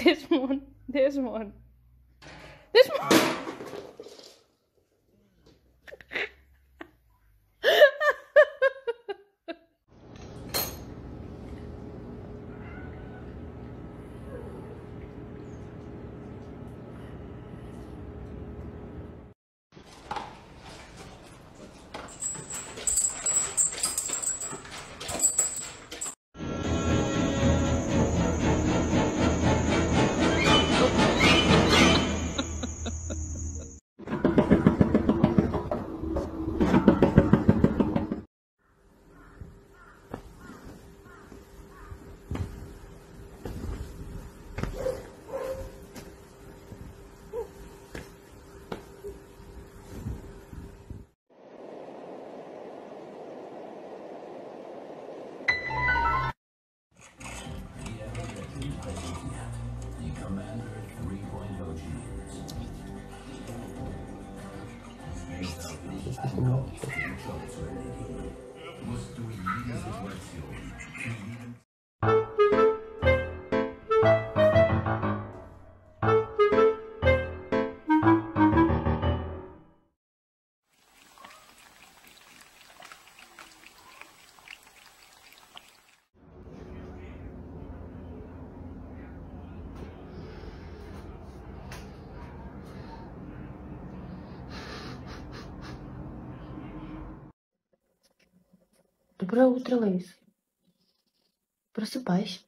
This one. Доброе утро, Лейс. Просыпайся.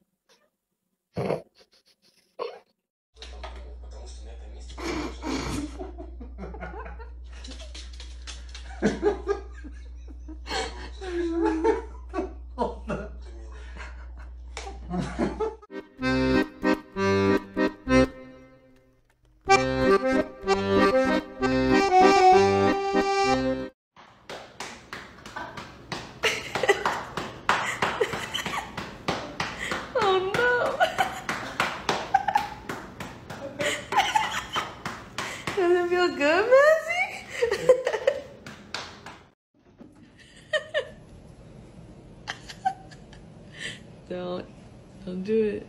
Don't do it.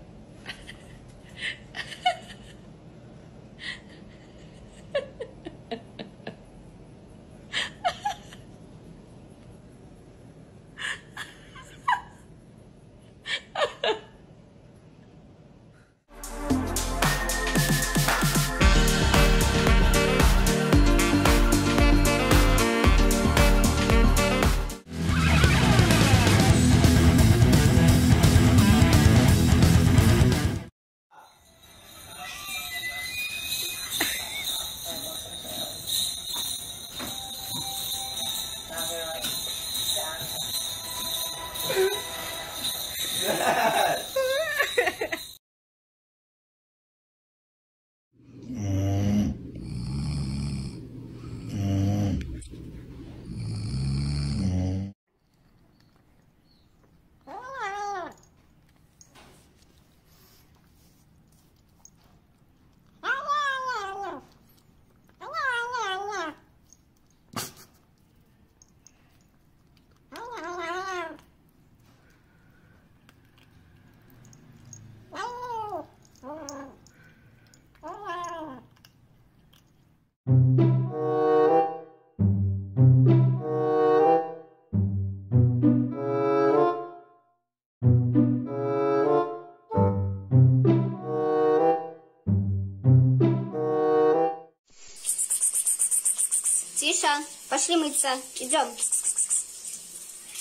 Тиша, пошли мыться. Идем.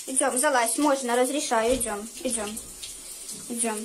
Идем, залазь. Можно, разрешаю. Идем. Идем. Идем.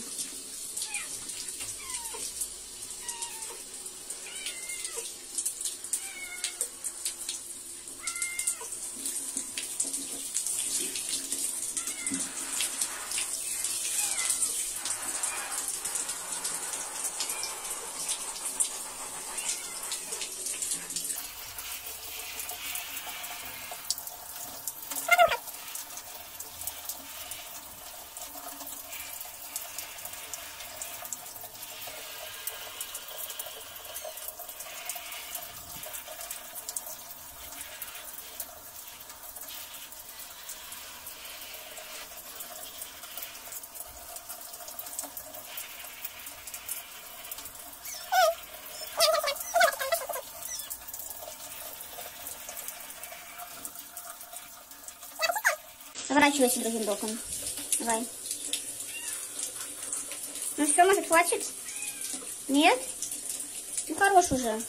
поворачивайся, другим боком. Давай. Ну все, может, хватит? Нет? Ну хорош уже.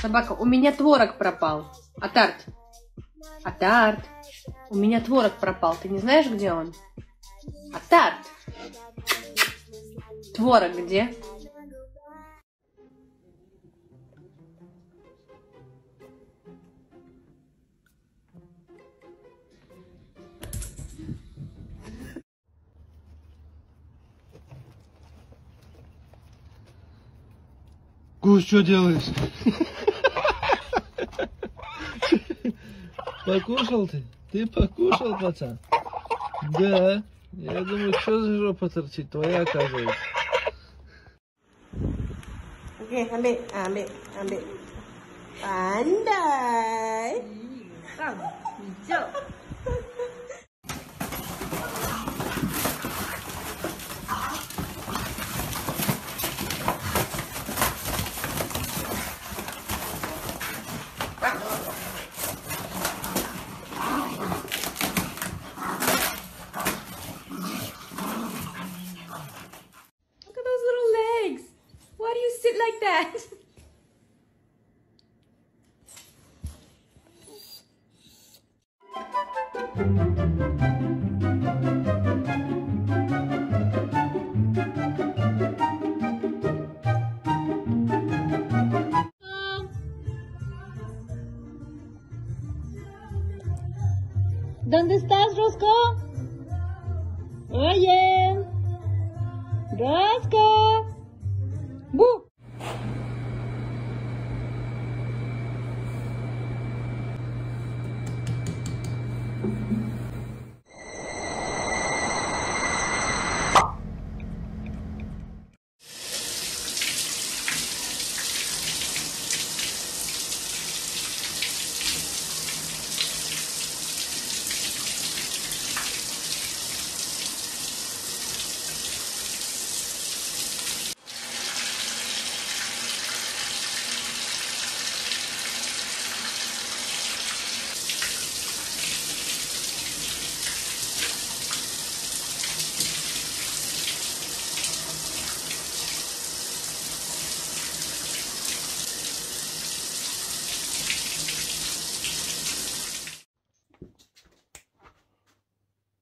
Собака, у меня творог пропал. Атарт. Атарт. У меня творог пропал. Ты не знаешь, где он? Атарт. Творог где? Гусь, что делаешь? Покушал ты? Ты покушал, пацан? Да. Я думаю, что за жопа торчит? Твоя, оказывается. Окей, амби. Андай. Идём. ¿Dónde estás, Roscoe? Oye, Roscoe. ¡Bu!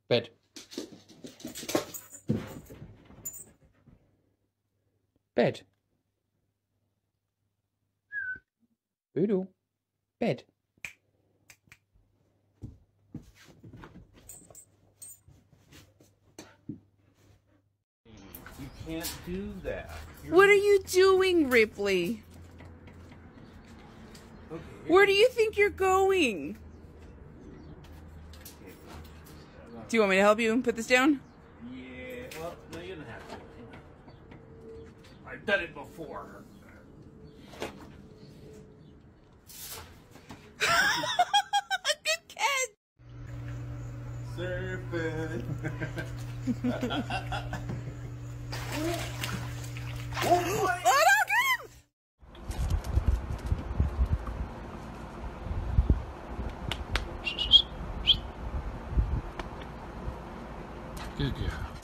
Bed. Bed. Boodle. Bed. You can't do that. What are you doing, Ripley? Okay. Where do you think you're going? Do you want me to help you put this down? Yeah, well, no, you don't have to. I've done it before. Good kid! Surfing! Oh, boy. Good girl.